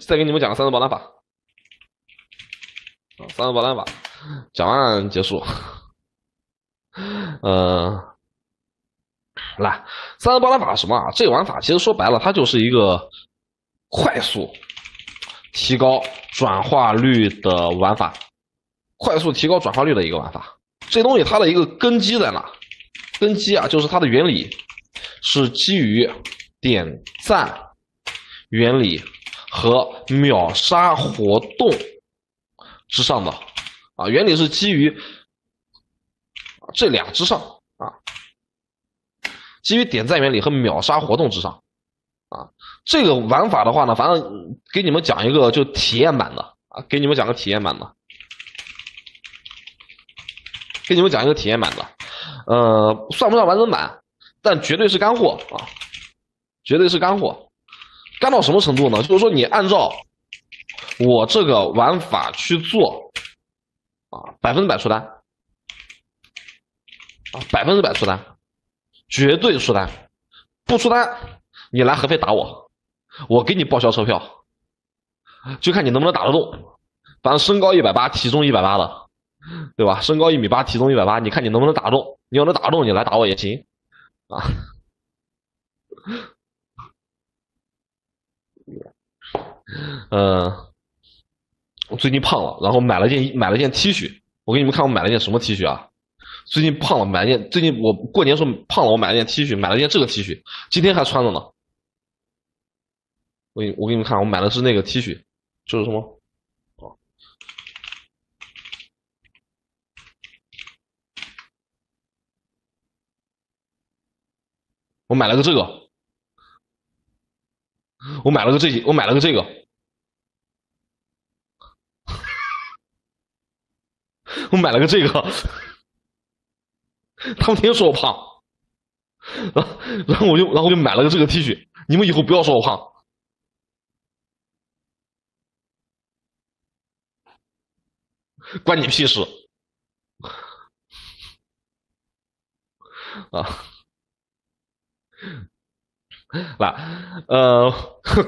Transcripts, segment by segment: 再给你们讲三个保单法，三个保单法讲完结束。来，三个保单法是什么啊？这个玩法其实说白了，它就是一个快速提高转化率的玩法，快速提高转化率的一个玩法。这东西它的一个根基在哪？根基啊，就是它的原理是基于点赞原理和秒杀活动之上的啊，原理是基于这俩之上啊，基于点赞原理和秒杀活动之上啊。这个玩法的话呢，反正给你们讲一个就体验版的啊，给你们讲个体验版的，给你们讲一个体验版的，算不上完整版，但绝对是干货啊，绝对是干货。干到什么程度呢？就是说你按照我这个玩法去做啊，100%出单啊，100%出单，绝对出单，不出单你来合肥打我，我给你报销车票，就看你能不能打得动。反正身高180，体重180的，对吧？身高1米8，体重180，你看你能不能打得动？你要能打得动，你来打我也行啊。我最近胖了，然后买了件 T 恤。我给你们看我买了件什么 T 恤啊？最近胖了，买了件，最近我过年时候胖了，我买了件 T 恤，买了件这个 T 恤，今天还穿着呢。我给你们看，我买的是那个 T 恤，就是什么？我买了个这个。我买了个这个，我买了个这个，他们天天说我胖，然后我就买了个这个 T 恤，你们以后不要说我胖。关你屁事啊！来，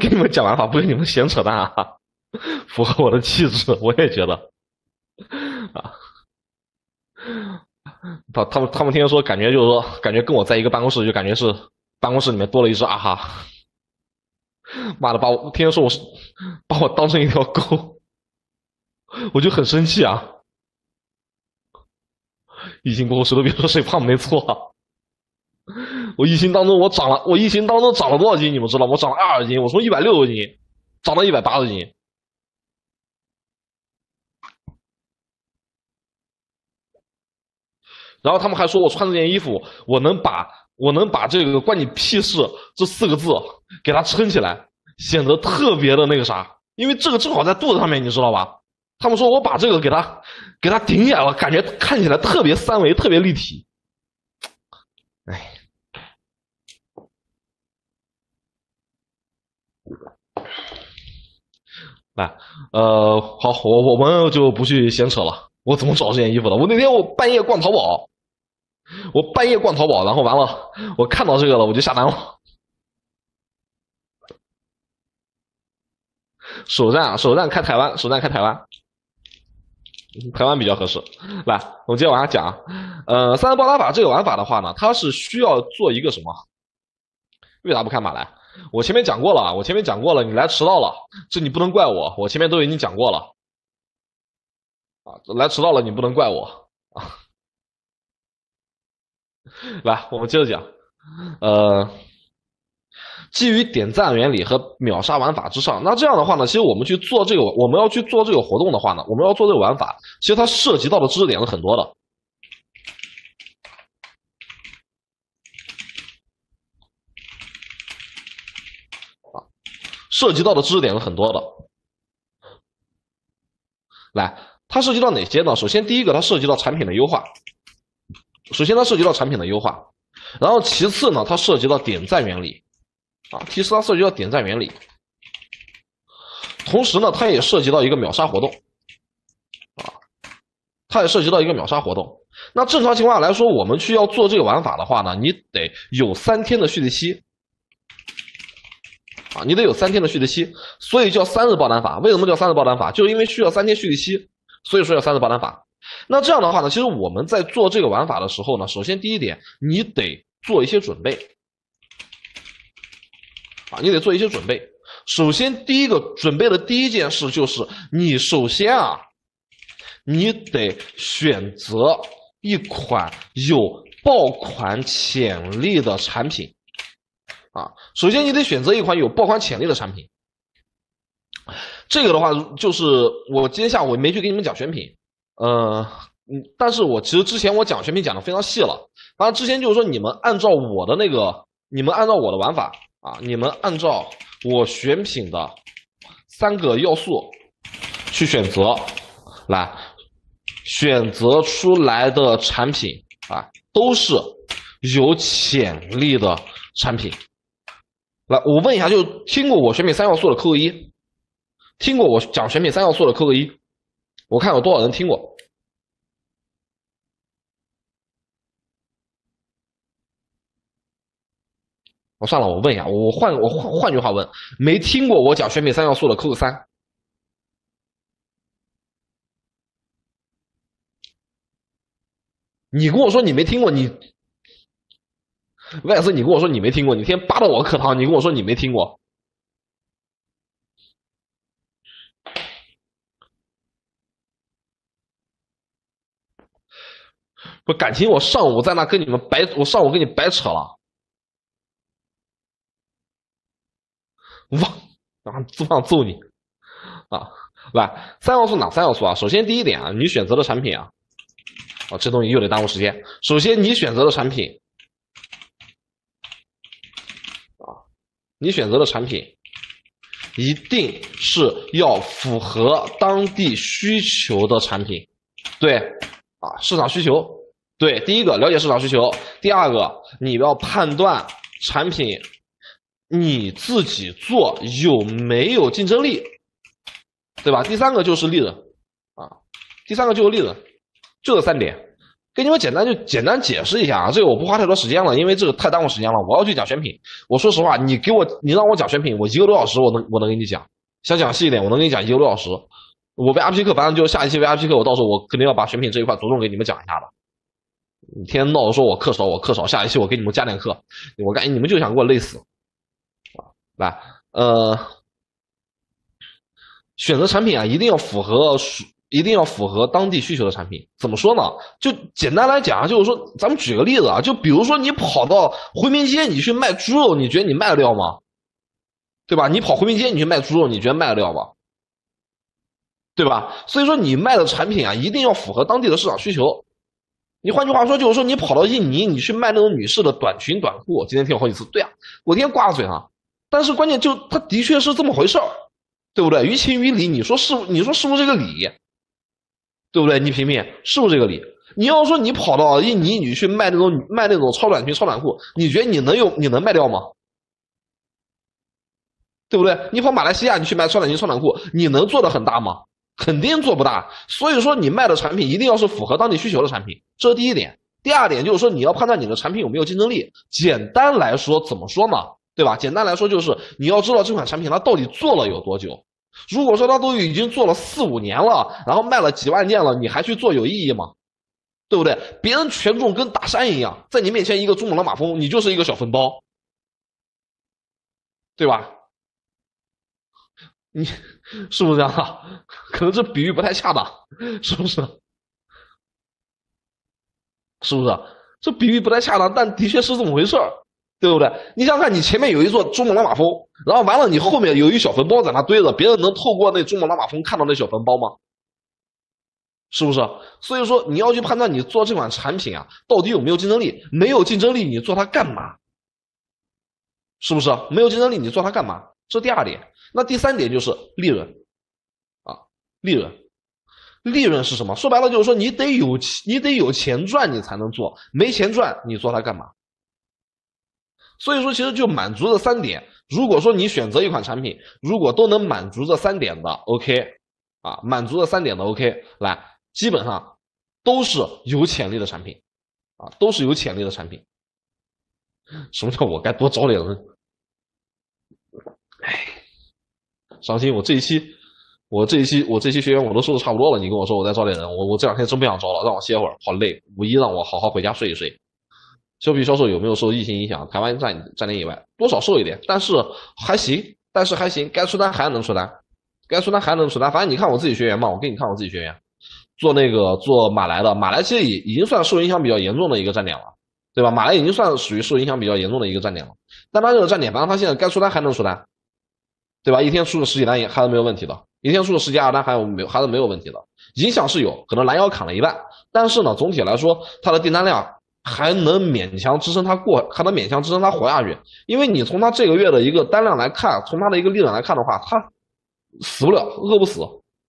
给你们讲玩法，不跟你们闲扯淡啊，符合我的气质，我也觉得啊。他们天天说，感觉就是说，感觉跟我在一个办公室，就感觉是办公室里面多了一只啊哈。妈的，天天说我是把我当成一条狗，我就很生气啊。疫情过后，谁都别说谁胖没错啊。我疫情当中长了多少斤？你们知道吗？我长了20斤，我从160斤长到180斤。然后他们还说我穿这件衣服，我能把这个"关你屁事"这4个字给它撑起来，显得特别的那个啥，因为这个正好在肚子上面，你知道吧？他们说我把这个给它顶起来了，感觉看起来特别三维，特别立体。哎，来，好，我们就不去闲扯了。我怎么找这件衣服的？我那天我半夜逛淘宝，然后完了，我看到这个了，我就下单了。首站开台湾。台湾比较合适。来，我们接着往下讲啊。三个保单法这个玩法的话呢，它是需要做一个什么？为啥不看马来？我前面讲过了，你来迟到了，这你不能怪我，我前面都已经讲过了。啊，来迟到了你不能怪我啊。来，我们接着讲。基于点赞原理和秒杀玩法之上，那这样的话呢，其实我们要去做这个活动的话呢，我们要做这个玩法，其实它涉及到的知识点是很多的。涉及到的知识点是很多的。来，它涉及到哪些呢？首先第一个，它涉及到产品的优化。然后其次呢，它涉及到点赞原理。其实它涉及到点赞原理，同时呢，它也涉及到一个秒杀活动，那正常情况下来说，我们去要做这个玩法的话呢，你得有3天的蓄力期，啊，你得有3天的蓄力期，所以叫3日爆单法。为什么叫3日爆单法？就是因为需要3天蓄力期，所以说要3日爆单法。那这样的话呢，其实我们在做这个玩法的时候呢，首先第一点，你得做一些准备啊，你得做一些准备。首先第一个准备的第一件事就是，你首先啊，你得选择一款有爆款潜力的产品。 啊，首先你得选择一款有爆款潜力的产品。这个的话，就是我今天下午没去给你们讲选品，但是我其实之前我讲选品讲的非常细了。然后之前就是说，你们按照我的玩法啊，你们按照我选品的3个要素去选择，来选择出来的产品啊，都是有潜力的产品。 来，我问一下，就听过我选品3要素的扣个1，听过我讲选品3要素的扣个1，我看有多少人听过。我算了，我问一下，我换句话问，没听过我讲选品3要素的扣个3。你跟我说你没听过你。 外孙，你跟我说你没听过，你天天扒到我课堂，你跟我说你没听过，不感情我上午在那跟你们白，我上午跟你白扯了，忘揍你啊！来，3要素哪3要素啊？首先第一点啊，你选择的产品啊，这东西又得耽误时间。首先你选择的产品。 你选择的产品一定是要符合当地需求的产品，对啊，市场需求，对，第一个了解市场需求，第二个你要判断产品你自己做有没有竞争力，对吧？第三个就是利润啊，第三个就是利润，就这3点，给你们简单解释一下啊，这个我不花太多时间了，因为这个太耽误时间了。我要去讲选品，我说实话，你让我讲选品，我1个多小时我能给你讲，想讲细一点，我能给你讲1个多小时。我 VIP 课反正就下一期 VIP 课，我到时候我肯定要把选品这一块着重给你们讲一下的。你天天闹着说我课少，下一期我给你们加点课，我感觉你们就想给我累死。来，选择产品啊，一定要符合当地需求的产品，怎么说呢？就简单来讲，就是说，咱们举个例子啊，就比如说你跑到回民街，你去卖猪肉，你觉得你卖得了吗？对吧？你跑回民街，你去卖猪肉，你觉得卖得了吗？对吧？所以说，你卖的产品啊，一定要符合当地的市场需求。你换句话说，就是说，你跑到印尼，你去卖那种女士的短裙、短裤，今天听我好几次，对啊，我天天挂嘴上。但是关键就它的确是这么回事儿，对不对？于情于理，你说是不是这个理？ 对不对？你品品是不是这个理？你要说你跑到印尼，你去卖那种超短裙、超短裤，你觉得你能卖掉吗？对不对？你跑马来西亚，你去卖超短裙、超短裤，你能做得很大吗？肯定做不大。所以说，你卖的产品一定要是符合当地需求的产品，这是第一点。第二点就是说，你要判断你的产品有没有竞争力。简单来说，怎么说呢？对吧？简单来说就是你要知道这款产品它到底做了有多久。 如果说他都已经做了4、5年了，然后卖了几万件了，你还去做有意义吗？对不对？别人权重跟大山一样，在你面前一个珠穆朗玛峰，你就是一个小坟包，对吧？你是不是这样啊？可能这比喻不太恰当，是不是？是不是？这比喻不太恰当，但的确是这么回事儿。 对不对？你想看，你前面有一座珠穆朗玛峰，然后完了，你后面有一小坟包在那堆着，别人能透过那珠穆朗玛峰看到那小坟包吗？是不是？所以说，你要去判断你做这款产品啊，到底有没有竞争力？没有竞争力，你做它干嘛？是不是？没有竞争力，你做它干嘛？这第二点。那第三点就是利润啊，利润。 利润是什么？说白了就是说，你得有钱赚，你才能做；没钱赚，你做它干嘛？ 所以说，其实就满足这3点。如果说你选择一款产品，如果都能满足这3点的 ，OK， 啊，满足这3点的 OK， 来，基本上都是有潜力的产品，啊，都是有潜力的产品。什么叫我该多找点人？哎，伤心！我这一期学员我都说的差不多了，你跟我说我再招点人，我这两天真不想招了，让我歇会儿，好累。五一让我好好回家睡一睡。修皮销售有没有受疫情影响？台湾占领以外，多少受一点，但是还行，该出单还能出单。反正你看我自己学员嘛，我给你看我自己学员，做马来的，马来其实已经算受影响比较严重的一个站点了，对吧？马来已经算属于受影响比较严重的一个站点了，但他这个站点，反正他现在该出单还能出单，对吧？一天出了十几单也还是没有问题的，一天出了十几二单还是没有问题的。影响是有可能拦腰砍了一半，但是呢，总体来说他的订单量还能勉强支撑他活下去。因为你从他这个月的一个单量来看，从他的一个利润来看的话，他死不了，饿不死，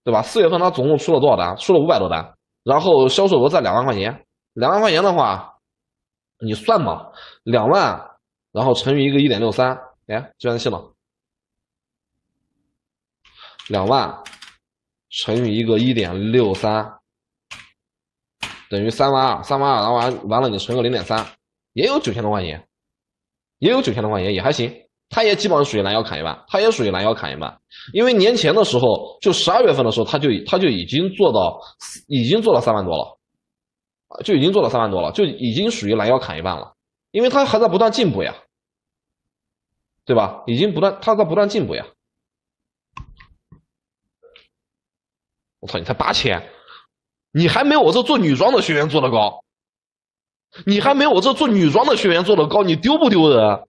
对吧？4月份他总共出了多少单？出了500多单，然后销售额在2万块钱。2万块钱的话你算嘛，2万然后乘以一个 1.63， 哎，计算器呢，2万乘以一个 1.63 等于3万2，然后完了你乘个 0.3， 也有9000多块钱，也还行。他也基本上属于拦腰砍一半，因为年前的时候，就12月份的时候，他就已经做到3万多了，就已经属于拦腰砍一半了，因为他还在不断进步呀，对吧？他在不断进步呀。我操，你才8000，你还没有我这做女装的学员做得高，你丢不丢人？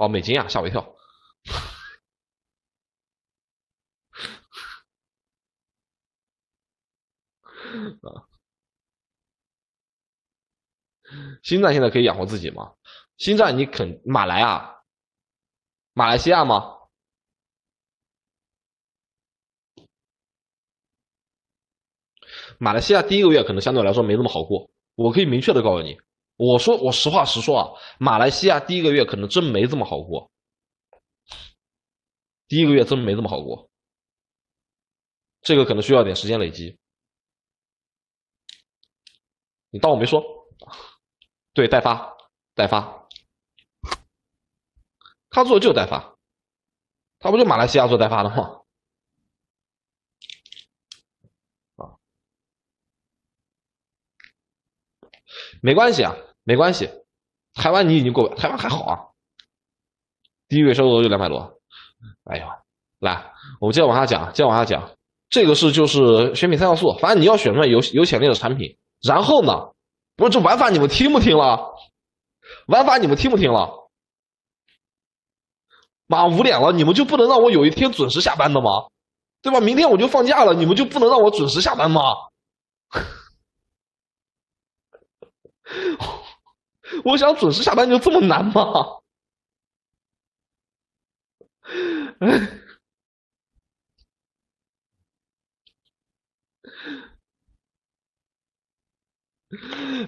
哦，美金啊，吓我一跳。新站现在可以养活自己吗？新站你肯马来啊？马来西亚吗？马来西亚第一个月可能相对来说没那么好过，我可以明确的告诉你。我实话实说啊，马来西亚第一个月可能真没这么好过，这个可能需要点时间累积。你当我没说？对，代发，他做的就代发，他不就马来西亚做代发的吗？啊，没关系啊。没关系，台湾你已经过百，台湾还好啊，第一个月销售额就200多。哎呦，来，我们接着往下讲，这个就是选品三要素，反正你要选出来有潜力的产品，然后呢，不是这玩法你们听不听了？马上5点了，你们就不能让我有一天准时下班的吗？对吧？明天我就放假了，你们就不能让我准时下班吗？我想准时下班就这么难吗？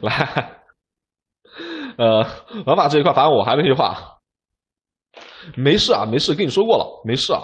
来，玩法这一块，反正我还没去画。没事啊，跟你说过了，没事啊。